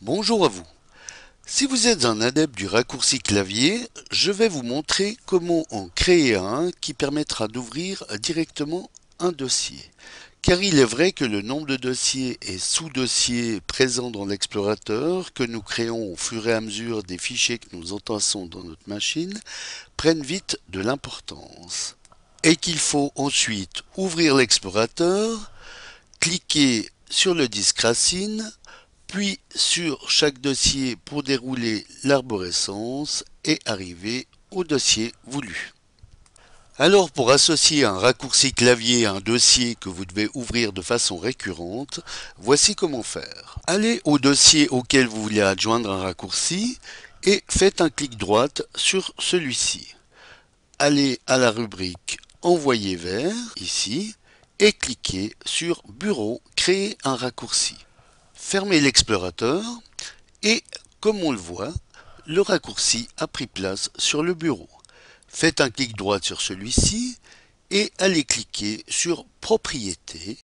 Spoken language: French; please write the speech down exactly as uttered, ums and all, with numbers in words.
Bonjour à vous. Si vous êtes un adepte du raccourci clavier, je vais vous montrer comment en créer un qui permettra d'ouvrir directement un dossier. Car il est vrai que le nombre de dossiers et sous-dossiers présents dans l'explorateur, que nous créons au fur et à mesure des fichiers que nous entassons dans notre machine, prennent vite de l'importance. Et qu'il faut ensuite ouvrir l'explorateur, cliquer sur le disque racine, puis sur chaque dossier pour dérouler l'arborescence et arriver au dossier voulu. Alors pour associer un raccourci clavier à un dossier que vous devez ouvrir de façon récurrente, voici comment faire. Allez au dossier auquel vous voulez adjoindre un raccourci et faites un clic droit sur celui-ci. Allez à la rubrique « Envoyer vers » ici et cliquez sur « Bureau, créer un raccourci ». Fermez l'explorateur et, comme on le voit, le raccourci a pris place sur le bureau. Faites un clic droit sur celui-ci et allez cliquer sur « Propriétés »